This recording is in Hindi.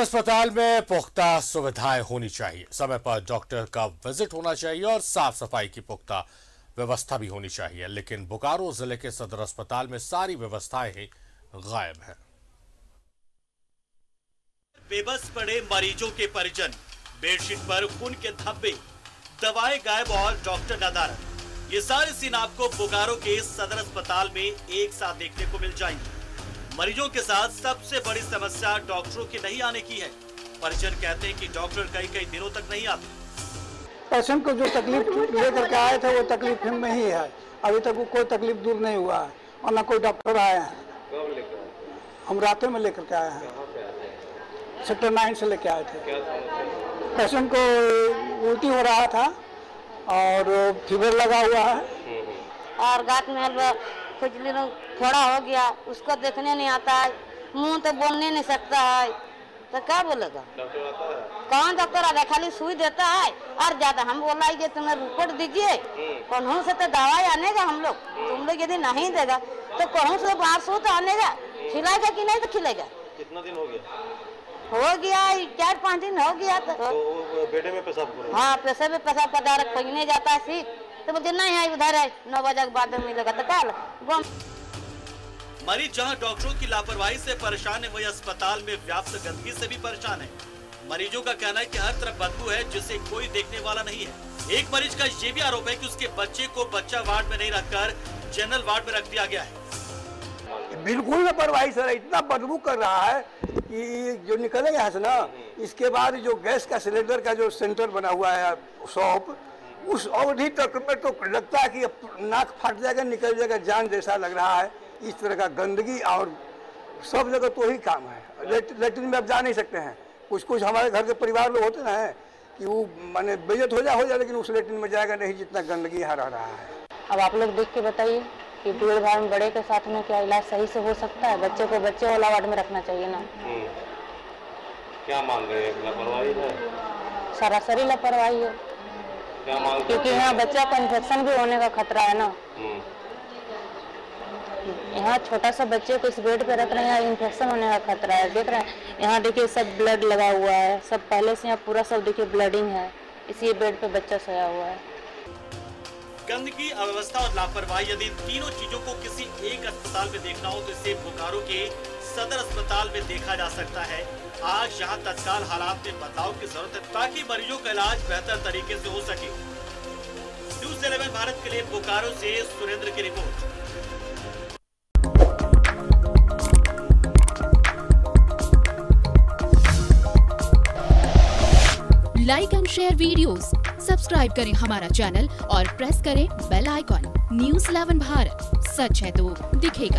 अस्पताल में पुख्ता सुविधाएं होनी चाहिए, समय पर डॉक्टर का विजिट होना चाहिए और साफ सफाई की पुख्ता व्यवस्था भी होनी चाहिए, लेकिन बोकारो जिले के सदर अस्पताल में सारी व्यवस्थाएं ही गायब हैं। बेबस पड़े मरीजों के परिजन, बेडशीट पर खून के धब्बे, दवाएं गायब और डॉक्टर नदारद, ये सारे सीन आपको बोकारो के सदर अस्पताल में एक साथ देखने को मिल जाएंगे। मरीजों के साथ सबसे बड़ी समस्या डॉक्टरों के नहीं आने की है। परिजन कहते हैं कि डॉक्टर कई दिनों तक नहीं आते। पेशेंट को जो तकलीफ लेकर के आए थे वो तकलीफ हम में ही है, अभी तक कोई तकलीफ दूर नहीं हुआ है और न कोई डॉक्टर आए हैं। हम रातों में लेकर के आए हैं, सेक्टर 9 से लेके आए थे। पेशेंट को उल्टी हो रहा था और फीवर लगा हुआ है और रात में कुछ दिनों थोड़ा हो गया, उसको देखने नहीं आता है, मुंह तो बोलने नहीं सकता है, तो क्या बोलेगा? कौन डॉक्टर आता है? खाली सुई देता है और ज्यादा हम बोला कि तुम्हें रिपोर्ट दीजिए, कौन से तो दवाई आनेगा हम लोग, तुम लोग यदि नहीं देगा तो कौन से बाहर सूत आनेगा, खिलाएगा कि नहीं तो खिलाएगा। कितना दिन हो गया 4-5 दिन हो गया। तो बेटे में पेशाब, हाँ पेशाब में पेशाब का डायरेक्ट पीने जाता है सीख, तो मुझे नहीं है उधर है 9 बजे के बाद मिलेगा तो कल। मरीज जहां डॉक्टरों की लापरवाही से परेशान है, वही अस्पताल में व्याप्त गंदगी से भी परेशान है। मरीजों का कहना है कि हर तरफ बदबू है जिसे कोई देखने वाला नहीं है। एक मरीज का ये भी आरोप है कि उसके बच्चे को बच्चा वार्ड में नहीं रखकर जनरल वार्ड में रख दिया गया है। बिल्कुल लापरवाही सर, इतना बदबू कर रहा है कि जो निकलेगा यहाँ से ना, इसके बाद जो गैस का सिलेंडर का जो सेंटर बना हुआ है शॉप, उस अवधि तक में तो लगता है कि नाक फट जाएगा, निकल जाएगा जान जैसा लग रहा है। इस तरह का गंदगी और सब जगह तो ही काम है। लेट्रिन में आप जा नहीं सकते हैं, कुछ हमारे घर के परिवार लोग होते ना है कि वो माने बेइज्जत हो जाए लेकिन उस लेट्रिन में जाएगा नहीं, जितना गंदगी यहाँ रह रहा है। अब आप लोग देख के बताइए कि भीड़ भाड़ में बड़े के साथ में क्या इलाज सही से हो सकता है? बच्चे को बच्चे वाला वार्ड में रखना चाहिए ना। क्या मांग रहे हैं? लापरवाही है, सरासरी लापरवाही है, क्योंकि यहाँ बच्चा का इन्फेक्शन भी होने का खतरा है ना। यहाँ छोटा सा बच्चे को इस बेड पे रख रहे हैं, इन्फेक्शन होने का खतरा है। देख रहे हैं यहाँ देखिए सब ब्लड लगा हुआ है, सब पहले से यहाँ पूरा सब देखिए ब्लडिंग है, इसी बेड पे बच्चा सोया हुआ है। गंदगी, अव्यवस्था और लापरवाही यदि तीनों चीजों को किसी एक अस्पताल में देखना हो तो इसे बोकारो के सदर अस्पताल में देखा जा सकता है। आज यहाँ तत्काल हालात में बदलाव की जरूरत है ताकि मरीजों का इलाज बेहतर तरीके से हो सके। न्यूज़ 11 भारत के लिए बोकारो से सुरेंद्र की report. Like and share videos, subscribe करें हमारा चैनल और प्रेस करें बेल आइकॉन। न्यूज़ 11 भारत, सच है तो दिखेगा।